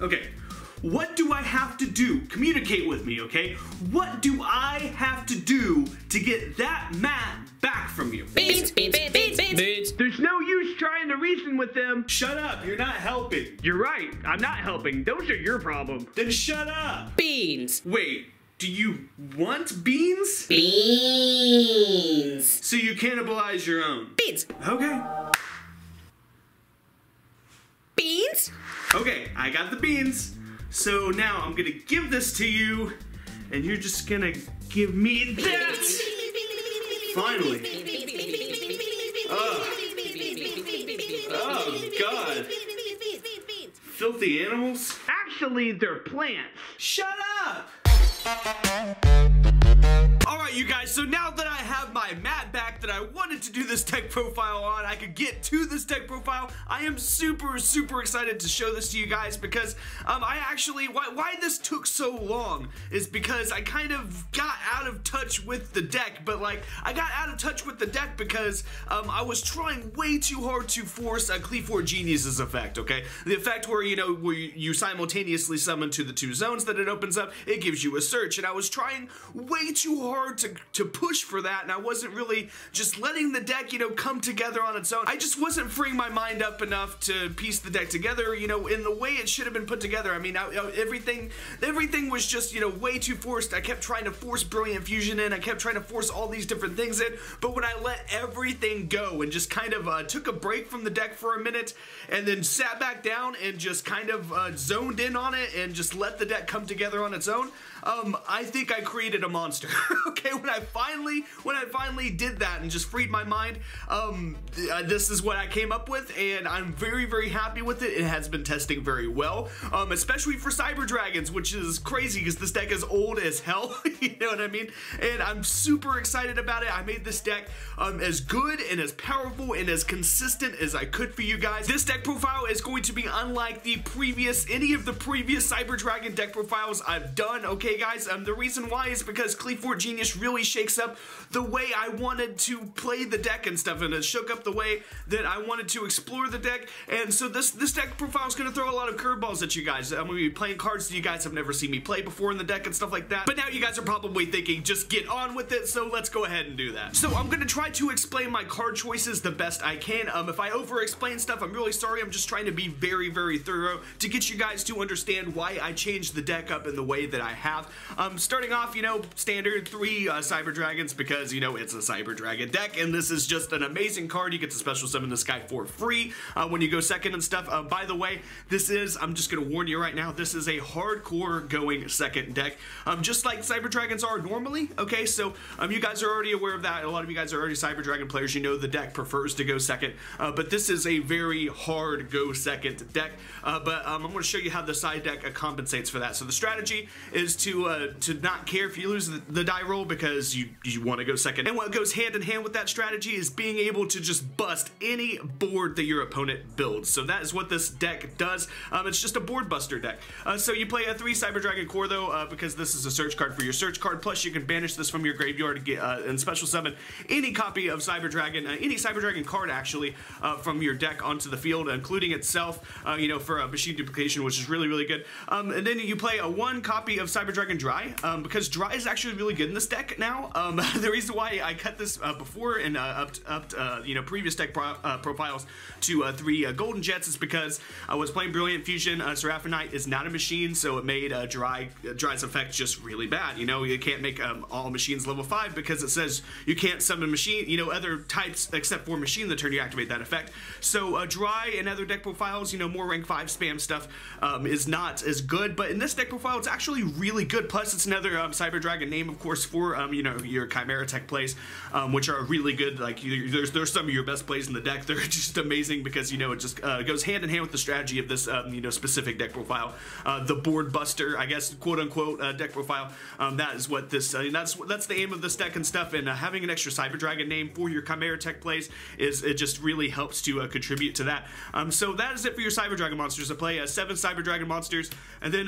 Okay, what do I have to do? Communicate with me, okay? What do I have to do to get that mat back from you? Beats, beats, beats, beats, beats. There's no use trying to reason with them. Shut up, you're not helping. You're right, I'm not helping. Those are your problem. Then shut up. Beans. Wait. Do you want beans? Beans. So you cannibalize your own. Beans. Okay. Beans? Okay, I got the beans. So now I'm gonna give this to you, and you're just gonna give me that. Finally. Oh God. Filthy animals? Actually, they're plants. Shut up! Alright you guys, so now that I have my mat back that I wanted to do this tech profile on, I could get to this tech profile. I am super excited to show this to you guys because I actually, why this took so long is because I kind of got out of touch with the deck, but like I got out of touch with the deck because I was trying way too hard to force a Clearwing Genius's effect, okay? The effect where, you know, where you simultaneously summon to the two zones that it opens up, it gives you a search, and I was trying way too hard to push for that, and I wasn't really just letting the deck, you know, come together on its own. I just wasn't freeing my mind up enough to piece the deck together, you know, in the way it should have been put together. I mean, everything was just, you know, way too forced. I kept trying to force Brilliant Fusion in, I kept trying to force all these different things in, but when I let everything go and just kind of took a break from the deck for a minute and then sat back down and just kind of zoned in on it and just let the deck come together on its own, I think I created a monster. Okay, when I finally did that and just freed my mind, this is what I came up with, and I'm very happy with it. It has been testing very well, especially for Cyber Dragons, which is crazy because this deck is old as hell. You know what I mean? And I'm super excited about it. I made this deck as good and as powerful and as consistent as I could for you guys. This deck profile is going to be unlike the previous, any of the previous Cyber Dragon deck profiles I've done, okay guys? The reason why is because Cyber Genius really shakes up the way I wanted to play the deck and stuff, and it shook up the way that I wanted to explore the deck, and so this deck profile is going to throw a lot of curveballs at you guys. I'm going to be playing cards that you guys have never seen me play before in the deck and stuff like that, but now you guys are probably thinking, just get on with it, so let's go ahead and do that. So I'm going to try to explain my card choices the best I can. If I over-explain stuff, I'm really sorry. I'm just trying to be very thorough to get you guys to understand why I changed the deck up in the way that I have. Starting off, you know, standard 3 Cyber Dragons, because, you know, it's a Cyber Dragon deck, and this is just an amazing card. You get to special summon this guy for free when you go second and stuff. By the way, this is, I'm just going to warn you right now, this is a hardcore going second deck, just like Cyber Dragons are normally, okay? So you guys are already aware of that. A lot of you guys are already Cyber Dragon players. You know the deck prefers to go second, but this is a very hard go second deck, I'm going to show you how the side deck compensates for that. So the strategy is to not care if you lose the die roll, because you want to go second. And what goes hand in hand with that strategy is being able to just bust any board that your opponent builds. So that is what this deck does. It's just a board buster deck. So you play a 3 Cyber Dragon Core though, because this is a search card for your search card. Plus you can banish this from your graveyard and, special summon any copy of Cyber Dragon, any Cyber Dragon card actually, from your deck onto the field, including itself, you know, for Machine Duplication, which is really good. And then you play a 1 copy of Cyber Dragon Drei, because Drei is actually really good in this deck now. The reason why I cut this before and upped you know, previous deck profiles to 3 Golden Jets is because I was playing Brilliant Fusion. Seraphonite is not a machine, so it made Drei's effect just really bad. You know, you can't make all machines level 5 because it says you can't summon machine, you know, other types except for machine the turn you activate that effect. So Drei and other deck profiles, you know, more rank 5 spam stuff is not as good, but in this deck profile it's actually really good. Plus it's another Cyber Dragon name, of course, for you know, your Chimera Tech plays, which are really good. Like there's some of your best plays in the deck. They're just amazing because, you know, it just goes hand in hand with the strategy of this you know, specific deck profile, the board buster, I guess, quote unquote, deck profile. That is what this that's the aim of this deck and stuff. And having an extra Cyber Dragon name for your Chimera Tech plays is, it just really helps to contribute to that. So that is it for your Cyber Dragon monsters. I play 7 Cyber Dragon monsters, and then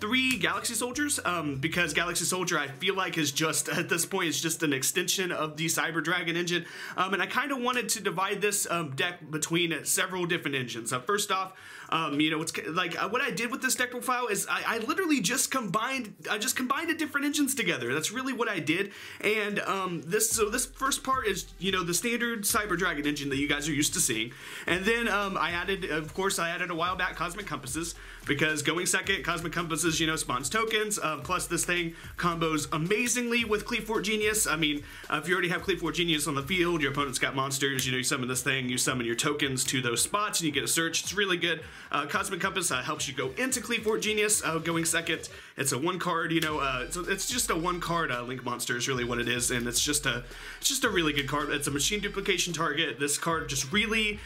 3 Galaxy Soldiers, because Galaxy Soldier I feel like is just at this point is just an extension of the Cyber Dragon engine, and I kind of wanted to divide this deck between several different engines. First off, You know, it's like what I did with this deck profile is I literally just combined the different engines together. That's really what I did. And this first part is, you know, the standard Cyber Dragon engine that you guys are used to seeing. And then of course I added a while back Cosmic Compasses, because going second, Cosmic Compasses, you know, spawns tokens. Plus this thing combos amazingly with Clearwing Genius. I mean, if you already have Clearwing Genius on the field, your opponent's got monsters, you know, you summon this thing, you summon your tokens to those spots, and you get a search. It's really good. Cosmic Compass helps you go into Clearwing Genius. Going second, it's a one card, you know, it's just a one card link monster is really what it is, and it's just a really good card. It's a machine duplication target. This card just really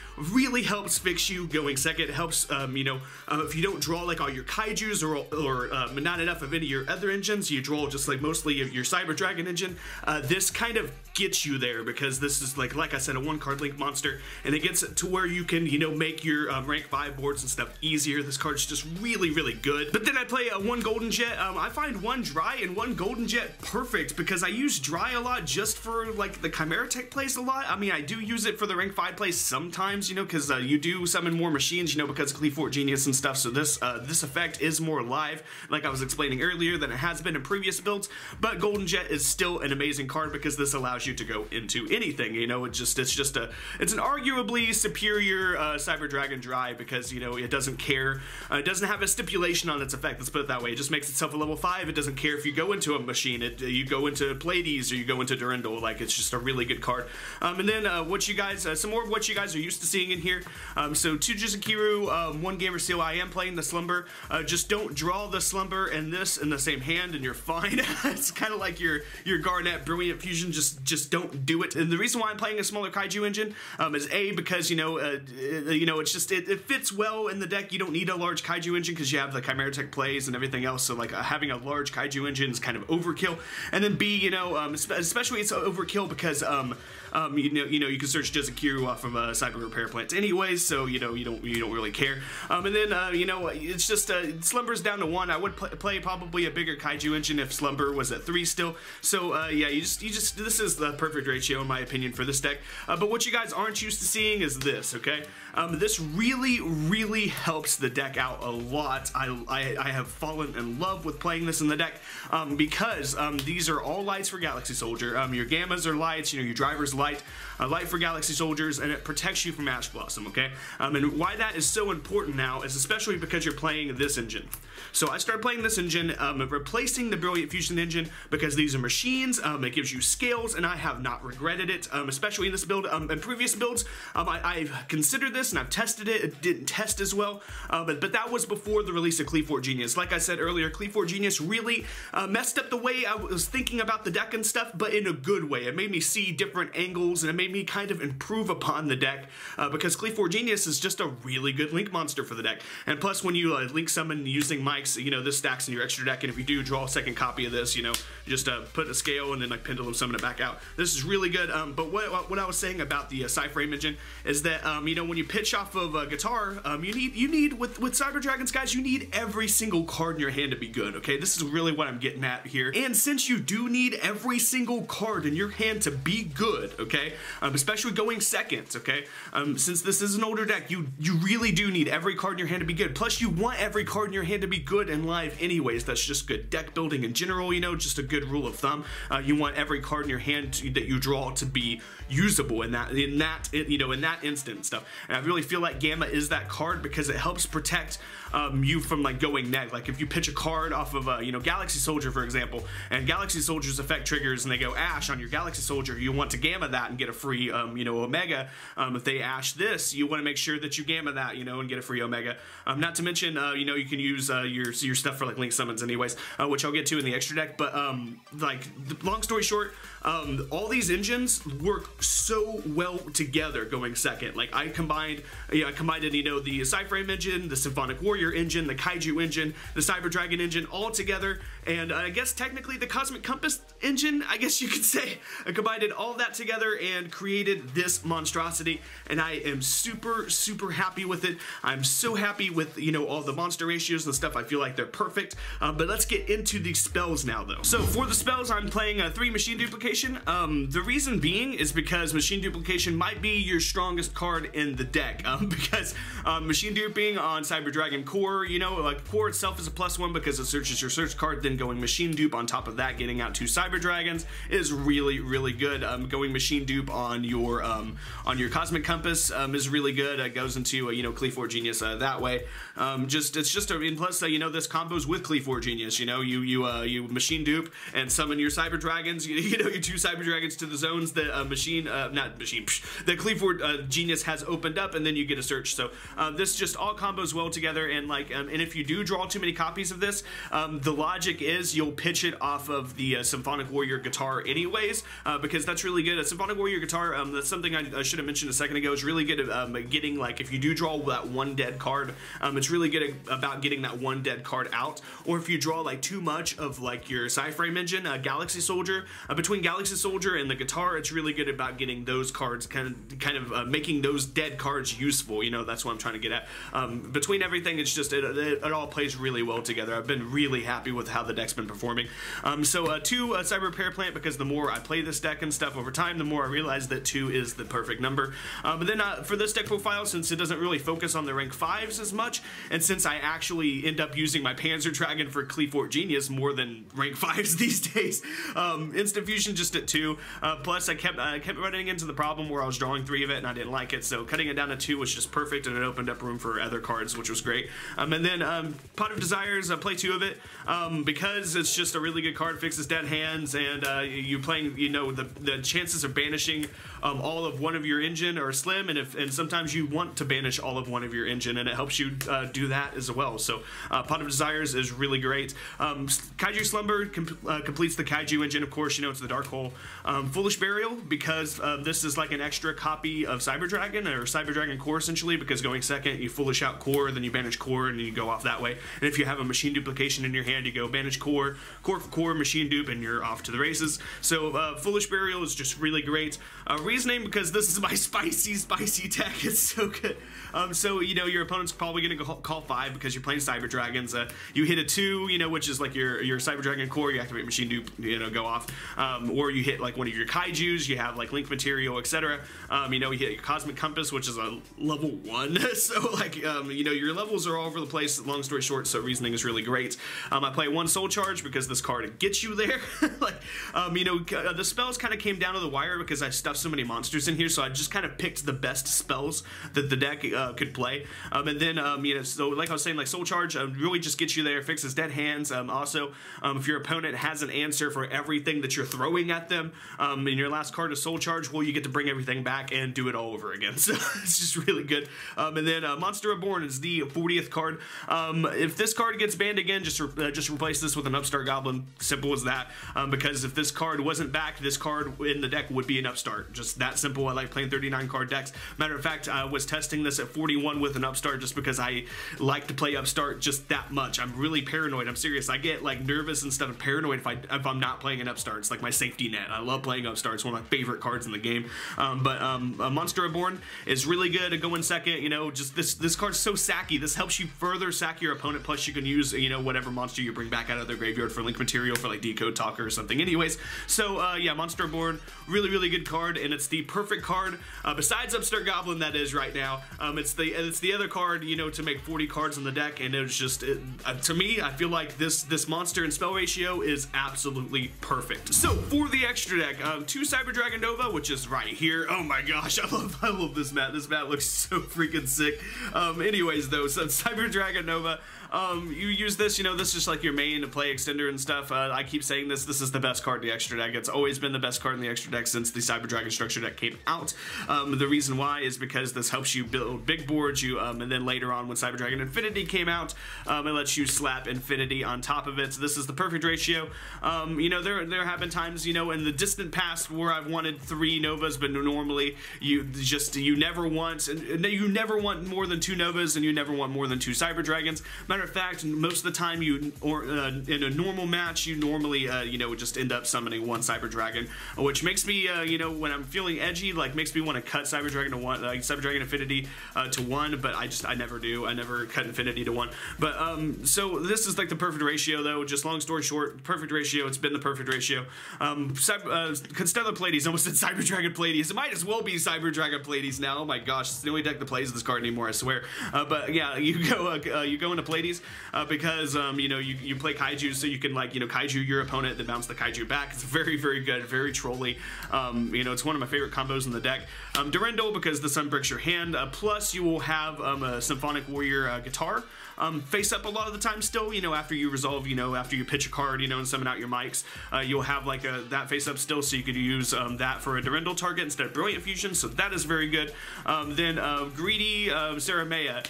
helps fix you going second. It helps, you know, if you don't draw like all your Kaijus or not enough of any of your other engines, you draw just like mostly of your Cyber Dragon engine. This kind of gets you there, because this is like I said, a one card link monster, and it gets to where you can, you know, make your rank 5 boards and stuff easier. This card's just really good. But then I play one Golden Jet. I find one Drei and one Golden Jet perfect, because I use Drei a lot just for like the Chimera Tech plays a lot. I mean, I do use it for the rank 5 plays sometimes, you know, because you do summon more machines, you know, because of Clearwing Genius and stuff. So this this effect is more live, like I was explaining earlier, than it has been in previous builds. But Golden Jet is still an amazing card, because this allows you to go into anything, you know. It's an arguably superior Cyber Dragon Drei, because, you know, it doesn't care, it doesn't have a stipulation on its effect, let's put it that way. It just makes itself a level 5. It doesn't care if you go into a machine, you go into Pleiades, or you go into Durandal. Like, it's just a really good card. And then what you guys, some more of what you guys are used to seeing in here. So 2 Jizukiru, 1 Gameciel. I am playing the Slumber. Just don't draw the Slumber and this in the same hand and you're fine. It's kind of like your Garnet Brilliant Fusion, just don't do it. And the reason why I'm playing a smaller Kaiju engine is A, because, you know, it's just it fits well in the deck. You don't need a large Kaiju engine because you have the Chimera Tech plays and everything else. So like having a large Kaiju engine is kind of overkill. And then B, you know, especially it's overkill because you know you can search Jizukiru off from a Cyber Repair Plant anyways, so you know you don't really care. And then you know, it's just Slumber's down to 1. I would play probably a bigger Kaiju engine if Slumber was at 3 still. So yeah, you just this is the perfect ratio in my opinion for this deck. But what you guys aren't used to seeing is this, okay? This really helps the deck out a lot. I have fallen in love with playing this in the deck because these are all lights for Galaxy Soldier. Your Gammas are lights, you know, your Driver's light, a light for Galaxy Soldiers, and it protects you from Ash Blossom, okay? And why that is so important now is especially because you're playing this engine. So I started playing this engine, replacing the Brilliant Fusion engine, because these are machines, it gives you scales, and I have not regretted it, especially in this build. In previous builds, I've considered this and I've tested it. It didn't test as well, but that was before the release of Clearwing Genius. Like I said earlier, Clearwing Genius really messed up the way I was thinking about the deck and stuff, but in a good way. It made me see different angles, and it made me kind of improve upon the deck, because Clearwing Genius is just a really good link monster for the deck. And plus, when you link summon using mics, you know, this stacks in your extra deck, and if you do draw a second copy of this, you know, just put a scale and then like pendulum summon it back out. This is really good. But what I was saying about the Cyframe engine is that you know, when you pitch off of a guitar, you need with Cyber Dragons, guys, you need every single card in your hand to be good, okay? This is really what I'm getting at here. And since you do need every single card in your hand to be good, okay, especially going second, okay, since this is an older deck, you really do need every card in your hand to be good. Plus, you want every card in your hand to be good and live anyways. That's just good deck building in general, you know, just a good rule of thumb. You want every card in your hand that you draw to be usable in that instant and stuff. And I really feel like Gamma is that card, because it helps protect you from like going neg. Like if you pitch a card off of you know, Galaxy Soldier, for example, and Galaxy Soldier's effect triggers and they go Ash on your Galaxy Soldier, you want to Gamma that and get a free you know, Omega. If they Ash this, you want to make sure that you Gamma that, you know, and get a free Omega. Not to mention you know, you can use your stuff for like link summons anyways, which I'll get to in the extra deck. But like, long story short, all these engines work so well together going second. Like I combined you know, the Cyframe engine, the Symphonic Warrior engine, the Kaiju engine, the Cyber Dragon engine all together, and I guess technically the Cosmic Compass engine, I guess you could say. I combined all that together together and created this monstrosity, and I am super happy with it. I'm so happy with, you know, all the monster ratios and stuff. I feel like they're perfect. But let's get into the spells now, though. So for the spells, I'm playing 3 Machine Duplication. The reason being is because Machine Duplication might be your strongest card in the deck, because Machine Duping on Cyber Dragon Core, you know, like Core itself is a +1 because it searches your search card, then going Machine Dupe on top of that, getting out 2 Cyber Dragons is really good. Going Machine Dupe on your Cosmic Compass is really good. It goes into you know, Clearwing Genius that way. And plus you know, this combos with Clearwing Genius. You know, you Machine Dupe and summon your Cyber Dragons. You know, your 2 Cyber Dragons to the zones that that Clearwing Genius has opened up, and then you get a search. So this just all combos well together, and like and if you do draw too many copies of this, the logic is you'll pitch it off of the Symphonic Warrior guitar anyways, because that's really good. A Symphonic Warrior guitar, that's something I should have mentioned a second ago, is really good at getting, like, if you do draw that one dead card, it's really good about getting that one dead card out. Or if you draw like too much of like your Cyframe engine, Galaxy Soldier, between Galaxy Soldier and the guitar, it's really good about getting those cards kind of making those dead cards useful. You know, that's what I'm trying to get at. Between everything, it's just it all plays really well together. I've been really happy with how the deck's been performing. So 2 Cyber Repair Plant, because the more I play this deck and stuff over time, the more I realize that 2 is the perfect number. But then for this deck profile, since it doesn't really focus on the rank 5s as much, and since I actually end up using my Panzer Dragon for Clearwing Genius more than rank 5s these days, Instant Fusion just at 2. Plus I kept running into the problem where I was drawing 3 of it and I didn't like it, so cutting it down to 2 was just perfect, and it opened up room for other cards, which was great. And then Pot of Desires, I play 2 of it because it's just a really good card, fixes dead hands, and you're playing, you know, the chances of banishing all of one of your engine are slim, and sometimes you want to banish all of one of your engine, and it helps you do that as well. So Pot of Desires is really great. Kaiju Slumber completes the Kaiju engine, of course, you know, it's the Dark Hole. Foolish Burial, because this is like an extra copy of Cyber Dragon or Cyber Dragon Core essentially, because going second you foolish out Core, then you banish Core, and then you go off that way. And if you have a Machine Duplication in your hand, you go banish Core, Core for Core, Machine Dupe, and you're off to the races. So Foolish Burial is just really great. Reasoning, because this is my spicy deck. It's so good. So you know, your opponent's probably gonna call 5 because you're playing Cyber Dragons. You hit a 2, you know, which is like your Cyber Dragon Core, you activate Machine Dupe, you know, go off. Or you hit like one of your Kaijus, you have like link material, etc. You know, you hit your Cosmic Compass, which is a level 1. So like you know, your levels are all over the place. Long story short, so reasoning is really great. I play 1 Soul Charge because this card gets you there. Like you know, the spells kind of came down to the wire because I stuffed so many monsters in here, so I just kind of picked the best spells that the deck could play. And then you know, so like I was saying, like Soul Charge really just gets you there, fixes dead hands. Also, if your opponent has an answer for everything that you're throwing at them, in your last card is Soul Charge, well, you get to bring everything back and do it all over again. So it's just really good. And then Monster Reborn is the 40th card. If this card gets banned again, just replace this with an Upstart Goblin. Simple as that. Because if this card wasn't back, this card in the deck would be an Upstart. Just that simple. I like playing 39 card decks. Matter of fact, I was testing this at 41 with an Upstart just because I like to play Upstart just that much. I'm really paranoid. I'm serious. I get like nervous and stuff and paranoid if I'm not playing an Upstart. It's like my safety net. I love playing Upstart. It's one of my favorite cards in the game. Monster Reborn is really good at going second. You know, just this card's so sacky. This helps you further sack your opponent. Plus, you can use, you know, whatever monster you bring back out of their graveyard for link material for like Decode Talker or something. Anyways, so yeah, Monster Reborn, really good card, and it's the perfect card besides Upstart Goblin that is right now. It's the other card, you know, to make 40 cards in the deck, and it's just to me, I feel like this monster and spell ratio is absolutely perfect. So for the extra deck, 2 Cyber Dragon Nova, which is right here. Oh my gosh, I love this mat. This mat looks so freaking sick. Anyways though, so Cyber Dragon Nova. You use this, you know, this is like your main play extender and stuff. I keep saying this is the best card in the extra deck. It's always been the best card in the extra deck since the Cyber Dragon structure deck came out. The reason why is because this helps you build big boards, and then later on when Cyber Dragon Infinity came out, it lets you slap Infinity on top of it. So this is the perfect ratio. You know, there have been times, you know, in the distant past where I've wanted 3 Novas, but normally you never want more than 2 Novas, and you never want more than 2 Cyber Dragons. Matter of fact, most of the time you, in a normal match, you normally, just end up summoning one Cyber Dragon, which makes me, when I'm feeling edgy, like, makes me want to cut Cyber Dragon to one, like Cyber Dragon Infinity to one, but I never do. I never cut Infinity to one. But, so this is like the perfect ratio, though. Just long story short, perfect ratio. It's been the perfect ratio. Constellar Pleiades, almost said Cyber Dragon Pleiades. It might as well be Cyber Dragon Pleiades now. Oh my gosh, it's the only deck that plays this card anymore, I swear. But yeah, you go into Pleiades because you play Kaiju, so you can Kaiju your opponent, then bounce the Kaiju back. It's very, very good, very trolly. It's one of my favorite combos in the deck. Durandal, because the sun breaks your hand. Plus, you will have a Symphonic Warrior guitar. Face up a lot of the time still, after you resolve, after you pitch a card, and summon out your mics, you'll have like that face up still, so you could use that for a Durandal target instead of Brilliant Fusion, so that is very good. Then Greedy Saramea.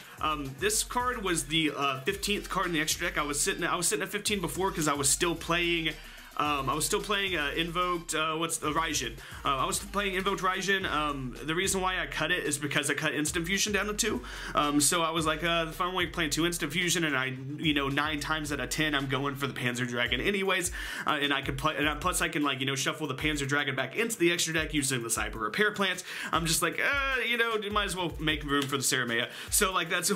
This card was the 15th card in the extra deck. I was sitting at 15 before because I was still playing Invoked, Raijin. I was playing Invoked Raijin. The reason why I cut it is because I cut Instant Fusion down to 2. So I was like, if I'm only playing 2 Instant Fusion, and I, 9 times out of 10, I'm going for the Panzer Dragon anyways. And I could play, plus I can shuffle the Panzer Dragon back into the extra deck using the Cyber Repair Plants. I'm just like, you might as well make room for the Saramea. So like that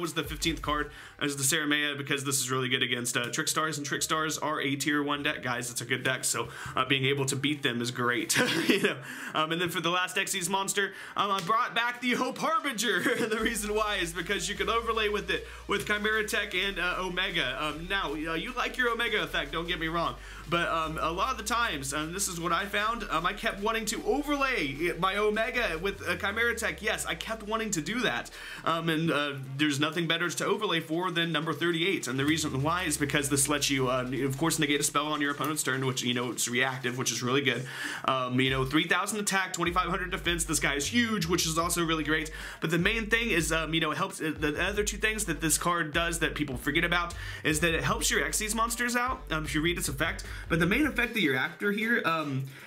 was the 15th card as the Saramea, because this is really good against Trick Stars, and Trick Stars are a tier 1 deck, guys. It's a good deck, so being able to beat them is great. And then for the last Xyz monster, I brought back the Hope Harbinger. The reason why is because you can overlay with it with Chimera Tech and Omega. Now you like your Omega effect, don't get me wrong, but a lot of the times, this is what I found, I kept wanting to overlay my Omega with Chimera Tech. Yes, I kept wanting to do that, and there's nothing better to overlay for than number 38, and the reason why is because this lets you of course negate a spell on your opponent's turn, which it's reactive, which is really good. 3000 attack, 2500 defense. This guy is huge, which is also really great. But the main thing is, it helps. The other two things that this card does that people forget about is that it helps your Xyz monsters out if you read its effect. But the main effect that you're after here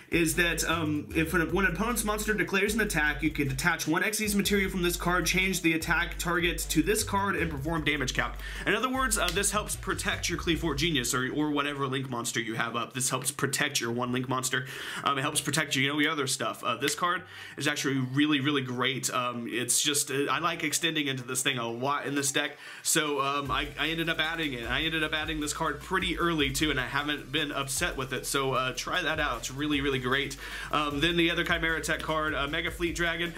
is that if when an opponent's monster declares an attack, you can detach one Xyz material from this card, change the attack target to this card, and perform damage calc. In other words, this helps protect your Clearwing Genius or whatever link monster you have up. This helps protect your one link monster. It helps protect your other stuff. This card is actually really, really great. It's just I like extending into this thing a lot in this deck, so I ended up adding it. I ended up adding this card pretty early too, and I haven't been upset with it. So try that out. It's really, really great. Then the other Chimera Tech card, Mega Fleet Dragon,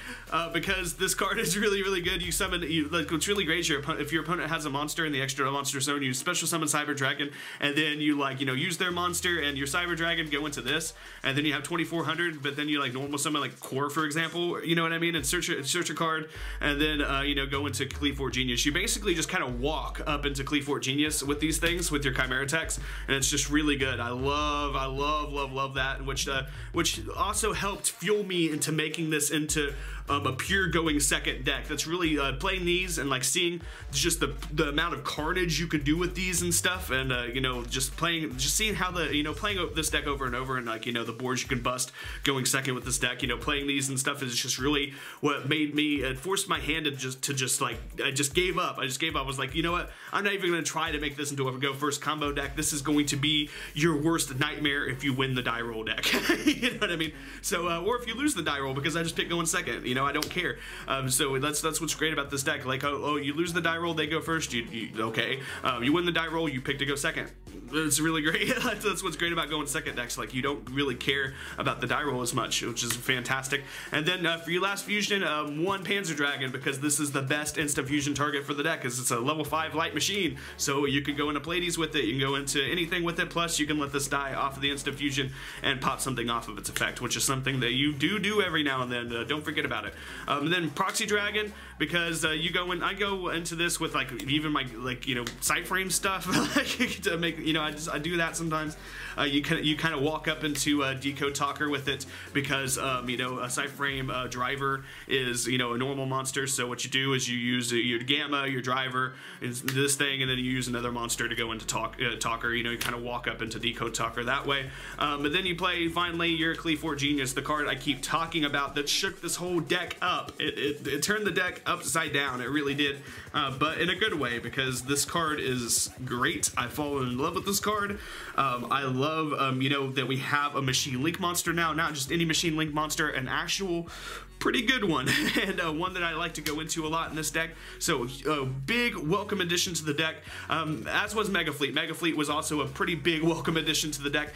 because this card is really, really good. You summon, it's really great. If your opponent has a monster in the extra monster zone, you special summon Cyber Dragon, and then you use their monster and your Cyber Dragon go into this, and then you have 2400, but then you normal summon Core, for example, and search a card, and then go into Clearwing Genius. You basically just kind of walk up into Clearwing Genius with these things, with your Chimera Techs, and it's just really good. I love that, which also helped fuel me into making this into a pure going second deck. That's really playing these and seeing just the amount of carnage you could do with these and stuff, and just seeing how the playing this deck over and over, and the boards you can bust going second with this deck, playing these and stuff is just really what made me forced my hand to just gave up. I just gave up. I was like, you know what, I'm not even gonna try to make this into a go first combo deck. This is going to be your worst nightmare if you win the die roll deck. You know what I mean? So or if you lose the die roll, because I just picked going second, I don't care. So that's what's great about this deck. Oh, you lose the die roll, they go first. Okay. You win the die roll, you pick to go second. It's really great. That's what's great about going second decks. You don't really care about the die roll as much, which is fantastic. And then for your last fusion, one Panzer Dragon, because this is the best instant fusion target for the deck, because it's a level 5 light machine. So you can go into Pleiades with it, you can go into anything with it, plus you can let this die off of the instant fusion and pop something off of its effect, which is something that you do every now and then. Don't forget about it. And then Proxy Dragon, because I go into this with even my Cyframe stuff to make you know, I do that sometimes. You kind of walk up into Decode Talker with it because you know, a Cyframe driver is, you know, a normal monster. So what you do is you use your Gamma, your driver, is this thing, and then you use another monster to go into Talker. You know, you kind of walk up into Decode Talker that way. But then you play finally your Clearwing Genius, the card I keep talking about that shook this whole deck up. It turned the deck upside down. It really did, but in a good way, because this card is great. I've fallen in love with this card. I love, you know, that we have a Machine Link monster now, not just any Machine Link monster, an actual pretty good one, and one that I like to go into a lot in this deck. So a big welcome addition to the deck, as was Megafleet. Megafleet was also a pretty big welcome addition to the deck,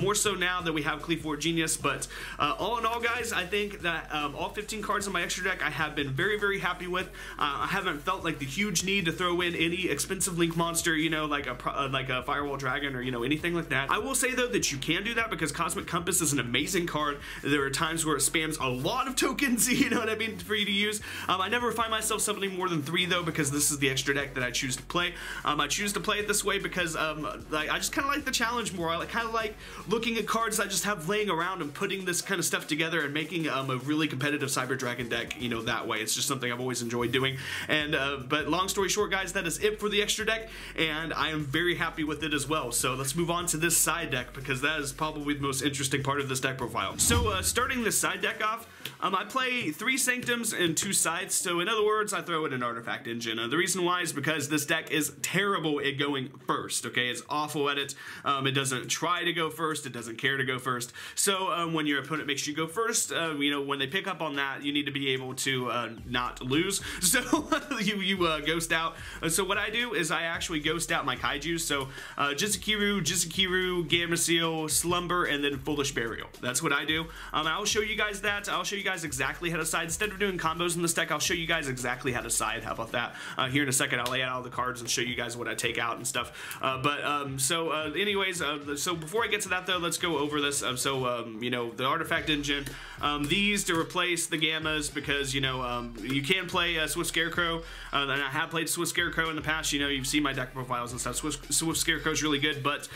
more so now that we have Clearwing Genius. But all in all, guys, I think that all 15 cards in my extra deck I have been very, very happy with. I haven't felt like the huge need to throw in any expensive Link monster, you know, like a Firewall Dragon or, you know, anything like that. I will say, though, that you can do that because Cosmic Compass is an amazing card. There are times where it spams a lot of tokens, you know what I mean, for you to use. I never find myself summoning more than 3, though, because this is the extra deck that I choose to play. I choose to play it this way because I just kind of like the challenge more. I kind of like looking at cards I just have laying around and putting this kind of stuff together and making a really competitive Cyber Dragon deck, you know, that way. It's just something I've always enjoyed doing. And but long story short, guys, that is it for the extra deck, and I am very happy with it as well. So let's move on to this side deck, because that is probably the most interesting part of this deck profile. So starting this side deck off, I play 3 Sanctums and 2 Scythes, so in other words, I throw in an Artifact Engine. The reason why is because this deck is terrible at going first, okay? It's awful at it. It doesn't try to go first. It doesn't care to go first. So when your opponent makes you go first, you know, when they pick up on that, you need to be able to not lose. So you ghost out. So what I do is I actually ghost out my Kaiju. So Jizukiru, Gameciel, Slumber, and then Foolish Burial. That's what I do. I'll show you guys that. I'll show you guys exactly how to side. Instead of doing combos in this deck, I'll show you guys exactly how to side. How about that? Here in a second, I'll lay out all the cards and show you guys what I take out and stuff. So before I get to that, though, let's go over this. You know, the Artifact Engine, these to replace the Gammas, because, you know, you can play Swift Scarecrow, and I have played Swift Scarecrow in the past. You know, you've seen my deck profiles and stuff. Swift Scarecrow is really good, but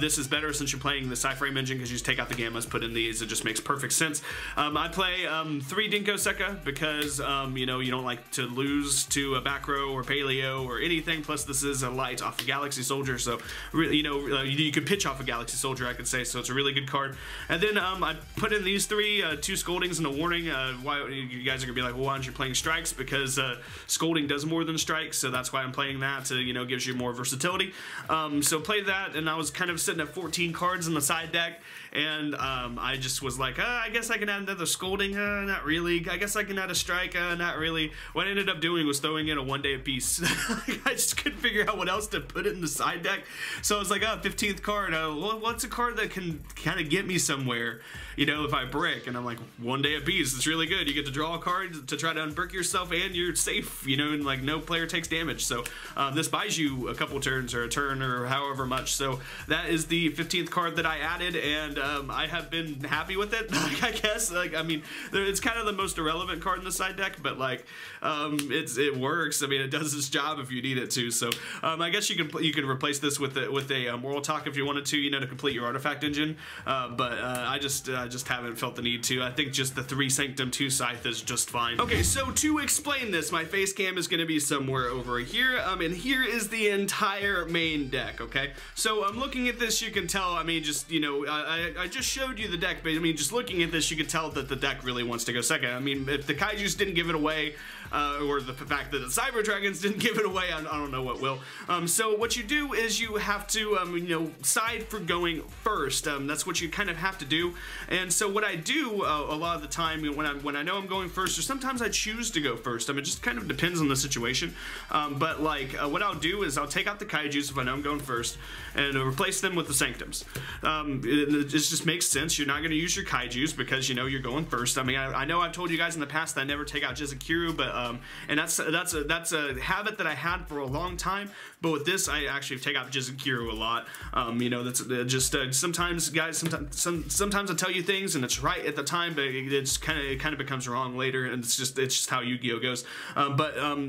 this is better since you're playing the Cyframe Engine, because you just take out the Gammas, put in these. It just makes perfect sense. I play 3 Denko Sekka because, you know, you don't like to lose to a back row or paleo or anything. Plus, this is a light off of Galaxy Soldier, so, you know, you could pitch off a Galaxy Soldier, I could say, so it's a really good card. And then I put in these 3, 2 Scoldings and a Warning. Why you guys are going to be like, well, why aren't you playing Strikes? Because Scolding does more than Strikes, so that's why I'm playing that. You know, gives you more versatility. So play that, and I was kind of sitting at 14 cards in the side deck, and I just was like, I guess I can add another Scolding, not really. I guess I can add a Strike, not really. What I ended up doing was throwing in a One Day Apiece. I just couldn't figure out what else to put in the side deck. So I was like, 15th card, what's a card that can kind of get me somewhere, you know, if I brick? And I'm like, One Day Apiece, it's really good. You get to draw a card to try to unbrick yourself, and you're safe, you know, and like no player takes damage. So this buys you a couple turns or a turn or however much. So that is the 15th card that I added, and I have been happy with it, I guess. Like, I mean, it's kind of the most irrelevant card in the side deck, but like it works. I mean, it does its job if you need it to. So I guess you can replace this with a Moral Talk if you wanted to, you know, to complete your Artifact Engine. I just haven't felt the need to. I think just the 3 Sanctum, 2 Scythe is just fine. Okay, so to explain this, my face cam is going to be somewhere over here. And here is the entire main deck. Okay, so I'm looking at this. You can tell. I mean, just, you know, I just showed you the deck, but I mean, just looking at this, you can tell that the deck really wants to go second. I mean, if the Kaijus didn't give it away, or the fact that the Cyber Dragons didn't give it away, I don't know what will. So what you do is you have to, you know, side for going first. That's what you kind of have to do. And so what I do a lot of the time when I know I'm going first, or sometimes I choose to go first. I mean, it just kind of depends on the situation. But like what I'll do is I'll take out the Kaijus if I know I'm going first, and I'll replace them with the Sanctums. It just makes sense. You're not going to use your Kaijus because you know you're going first. I mean, I know I've told you guys in the past that I never take out Jizukiru, but And that's a habit that I had for a long time, but with this I actually take out Jizukiru a lot. You know, that's just sometimes, guys, sometimes I tell you things and it's right at the time, but it's kind of becomes wrong later, and it's just how Yu-Gi-Oh goes.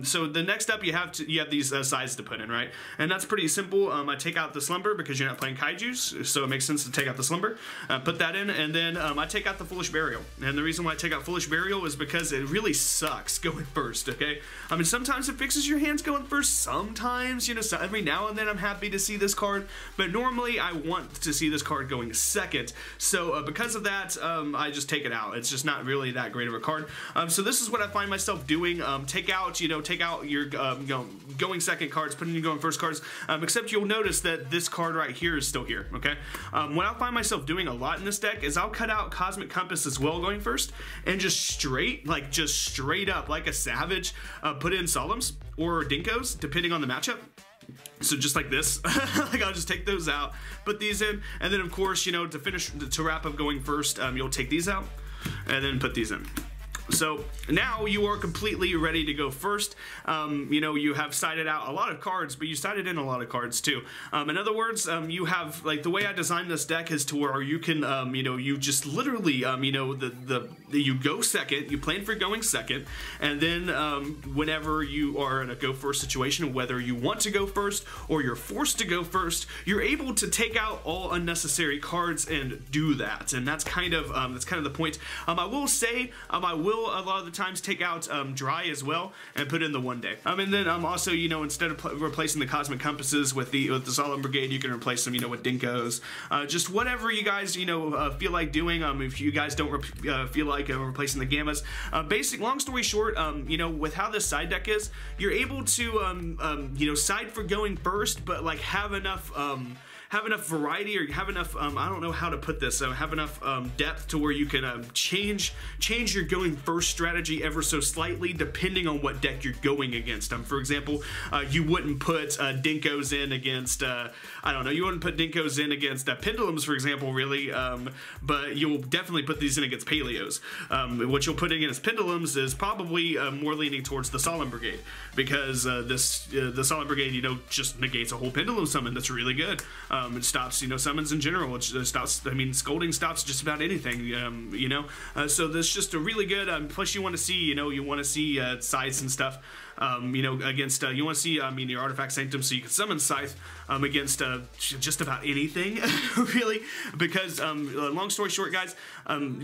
So the next up, you have these sides to put in, right? And that's pretty simple. I take out the Slumber because you're not playing Kaijus, so it makes sense to take out the Slumber. Put that in, and then I take out the Foolish Burial. And the reason why I take out Foolish Burial is because it really sucks going first, okay? I mean, sometimes it fixes your hands going first, sometimes, you know, so every now and then I'm happy to see this card, but normally I want to see this card going second. So because of that, I just take it out. It's just not really that great of a card. So this is what I find myself doing. Take out your going second cards, put in your going first cards, except you'll notice that this card right here is still here, okay? What I find myself doing a lot in this deck is I'll cut out Cosmic Compass as well going first, and just straight up like a savage, put in Solemns or Dinkos depending on the matchup. So just like this, like I'll just take those out, put these in, and then of course, you know, to wrap up going first, you'll take these out and then put these in. So now you are completely ready to go first. You know, you have sided out a lot of cards, but you sided in a lot of cards too. In other words, you have, like, the way I designed this deck is to where you can, you know, you just literally, you know, you go second, you plan for going second, and then whenever you are in a go first situation, whether you want to go first or you're forced to go first, you're able to take out all unnecessary cards and do that. And that's kind of the point. I will say, I will a lot of the times take out Drei as well and put in the One Day. And then also, you know, instead of replacing the Cosmic Compasses with the Solemn Brigade, you can replace them, you know, with Dinkos. Just whatever you guys, you know, feel like doing. If you guys don't feel like replacing the Gammas. Basic, long story short, you know, with how this side deck is, you're able to, you know, side for going first, but like have enough variety, or have enough, I don't know how to put this, so have enough depth to where you can change your going first strategy ever so slightly depending on what deck you're going against. For example, you wouldn't put Dinkos in against, I don't know, you wouldn't put Dinkos in against Pendulums, for example, really, but you'll definitely put these in against Paleos. What you'll put in against Pendulums is probably more leaning towards the Solemn Brigade, because the Solemn Brigade, you know, just negates a whole Pendulum summon that's really good. It stops, you know, summons in general. It stops, I mean, Scolding stops just about anything, you know. So that's just a really good, plus you want to see, you know, you want to see sides and stuff. You know, against, you want to see, I mean, your Artifact Sanctum, so you can summon Scythe against just about anything, really, because, long story short, guys,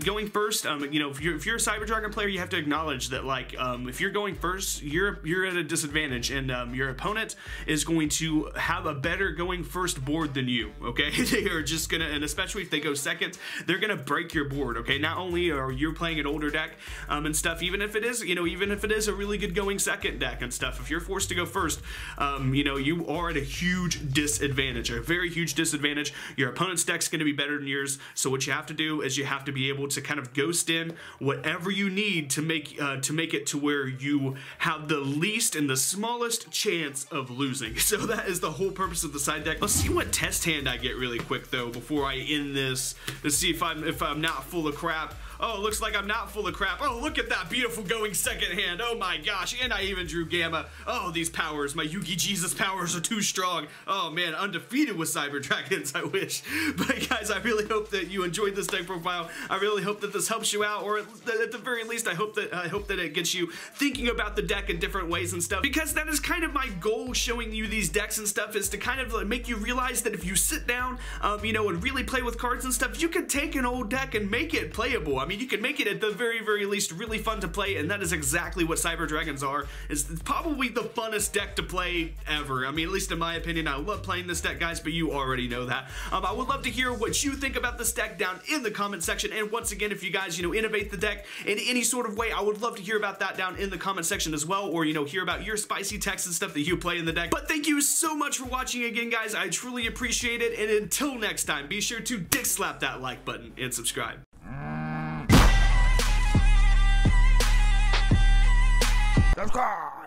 going first, you know, if you're a Cyber Dragon player, you have to acknowledge that, like, if you're going first, you're at a disadvantage, and your opponent is going to have a better going first board than you, okay? They are just gonna, and especially if they go second, they're gonna break your board, okay? Not only are you playing an older deck and stuff, even if it is, you know, even if it is a really good going second deck and stuff, if you're forced to go first, you know, you are at a huge disadvantage, a very huge disadvantage. Your opponent's deck's going to be better than yours, so what you have to do is you have to be able to kind of ghost in whatever you need to make it to where you have the least and the smallest chance of losing. So that is the whole purpose of the side deck. Let's see what test hand I get really quick though before I end this. Let's see if I'm not full of crap. Oh, it looks like I'm not full of crap. Oh, look at that beautiful going second hand. Oh my gosh, and I even drew Gamma. Oh, these powers, my Yugi Jesus powers are too strong. Oh man, undefeated with Cyber Dragons, I wish. But guys, I really hope that you enjoyed this deck profile. I really hope that this helps you out, or at the very least, I hope that it gets you thinking about the deck in different ways and stuff. Because that is kind of my goal, showing you these decks and stuff, is to kind of like make you realize that if you sit down, you know, and really play with cards and stuff, you can take an old deck and make it playable. I mean, you can make it at the very, very least really fun to play, and that is exactly what Cyber Dragons are. It's probably the funnest deck to play ever. I mean, at least in my opinion, I love playing this deck, guys, but you already know that. I would love to hear what you think about this deck down in the comment section, and once again, if you guys, you know, innovate the deck in any sort of way, I would love to hear about that down in the comment section as well, or, you know, hear about your spicy text and stuff that you play in the deck. But thank you so much for watching again, guys. I truly appreciate it, and until next time, be sure to dick slap that like button and subscribe. Subscribe!